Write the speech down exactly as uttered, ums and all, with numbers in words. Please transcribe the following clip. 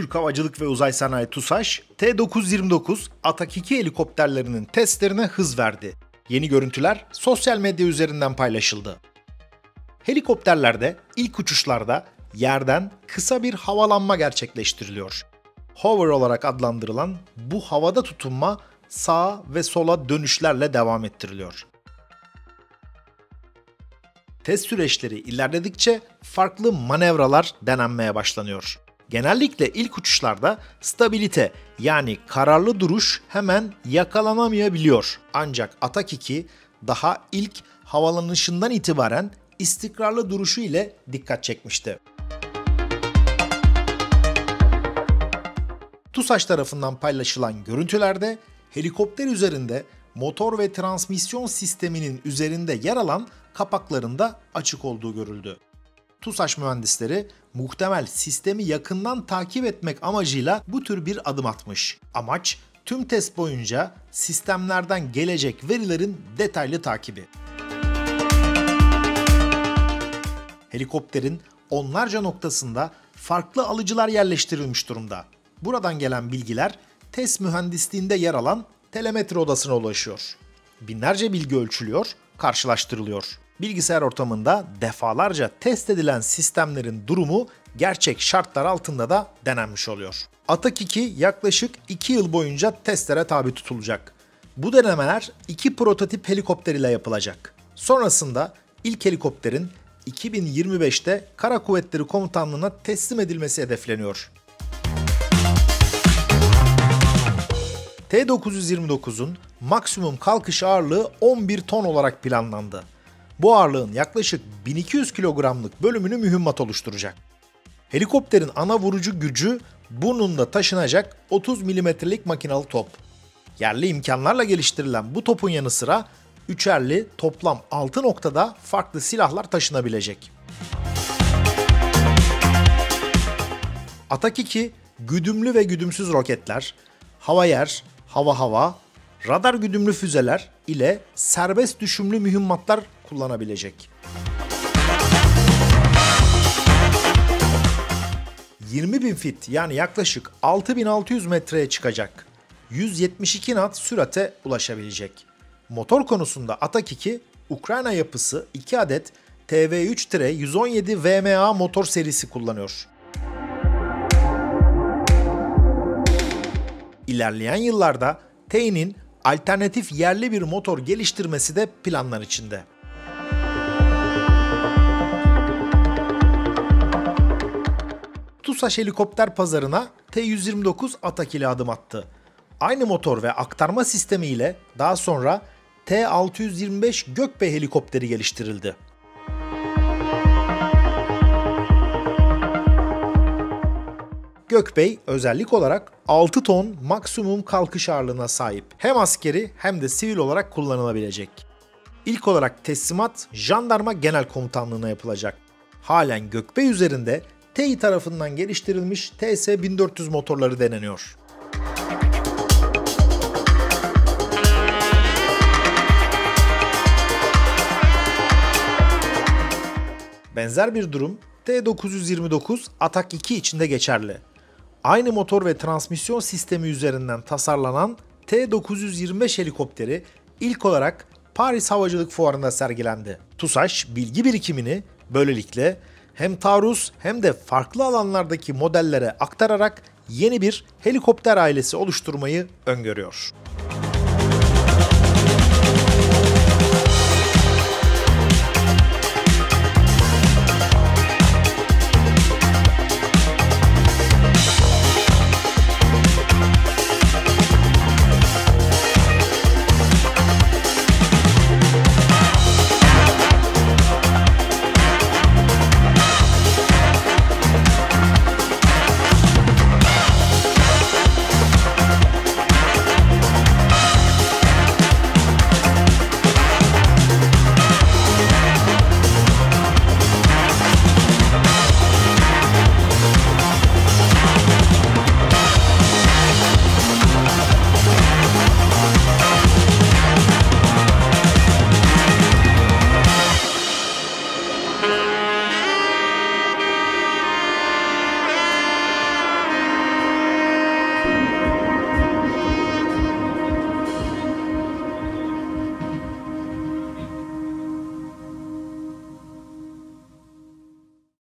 Türk Havacılık ve Uzay Sanayi TUSAŞ, T dokuz yüz yirmi dokuz Atak iki helikopterlerinin testlerine hız verdi. Yeni görüntüler sosyal medya üzerinden paylaşıldı. Helikopterlerde ilk uçuşlarda yerden kısa bir havalanma gerçekleştiriliyor. Hover olarak adlandırılan bu havada tutunma sağa ve sola dönüşlerle devam ettiriliyor. Test süreçleri ilerledikçe farklı manevralar denenmeye başlanıyor. Genellikle ilk uçuşlarda stabilite yani kararlı duruş hemen yakalanamayabiliyor. Ancak Atak iki daha ilk havalanışından itibaren istikrarlı duruşu ile dikkat çekmişti. TUSAŞ tarafından paylaşılan görüntülerde helikopter üzerinde motor ve transmisyon sisteminin üzerinde yer alan kapaklarında açık olduğu görüldü. TUSAŞ mühendisleri muhtemel sistemi yakından takip etmek amacıyla bu tür bir adım atmış. Amaç tüm test boyunca sistemlerden gelecek verilerin detaylı takibi. Helikopterin onlarca noktasında farklı alıcılar yerleştirilmiş durumda. Buradan gelen bilgiler test mühendisliğinde yer alan telemetri odasına ulaşıyor. Binlerce bilgi ölçülüyor, karşılaştırılıyor. Bilgisayar ortamında defalarca test edilen sistemlerin durumu gerçek şartlar altında da denenmiş oluyor. Atak iki yaklaşık iki yıl boyunca testlere tabi tutulacak. Bu denemeler iki prototip helikopter ile yapılacak. Sonrasında ilk helikopterin iki bin yirmi beşte Kara Kuvvetleri Komutanlığı'na teslim edilmesi hedefleniyor. T dokuz yüz yirmi dokuzun maksimum kalkış ağırlığı on bir ton olarak planlandı. Bu ağırlığın yaklaşık bin iki yüz kilogramlık bölümünü mühimmat oluşturacak. Helikopterin ana vurucu gücü burnunda taşınacak otuz milimetrelik makinalı top. Yerli imkanlarla geliştirilen bu topun yanı sıra üçerli toplam altı noktada farklı silahlar taşınabilecek. Atak iki güdümlü ve güdümsüz roketler, hava-yer, hava-hava, radar güdümlü füzeler ile serbest düşümlü mühimmatlar kullanabilecek. yirmi bin fit yani yaklaşık altı bin altı yüz metreye çıkacak. yüz yetmiş iki knot sürate ulaşabilecek. Motor konusunda Atak iki, Ukrayna yapısı iki adet T V üç yüz on yedi V M A motor serisi kullanıyor. İlerleyen yıllarda T E İ'nin alternatif yerli bir motor geliştirmesi de planlar içinde. TUSAŞ helikopter pazarına T yüz yirmi dokuz Atak ile adım attı. Aynı motor ve aktarma sistemi ile daha sonra T altı yüz yirmi beş Gökbey helikopteri geliştirildi. Gökbey özellik olarak altı ton maksimum kalkış ağırlığına sahip. Hem askeri hem de sivil olarak kullanılabilecek. İlk olarak teslimat Jandarma Genel Komutanlığı'na yapılacak. Halen Gökbey üzerinde T E İ tarafından geliştirilmiş T S bin dört yüz motorları deneniyor. Benzer bir durum T dokuz yüz yirmi dokuz Atak iki için de geçerli. Aynı motor ve transmisyon sistemi üzerinden tasarlanan T dokuz yüz yirmi beş helikopteri ilk olarak Paris Havacılık Fuarı'nda sergilendi. TUSAŞ bilgi birikimini böylelikle hem taarruz hem de farklı alanlardaki modellere aktararak yeni bir helikopter ailesi oluşturmayı öngörüyor.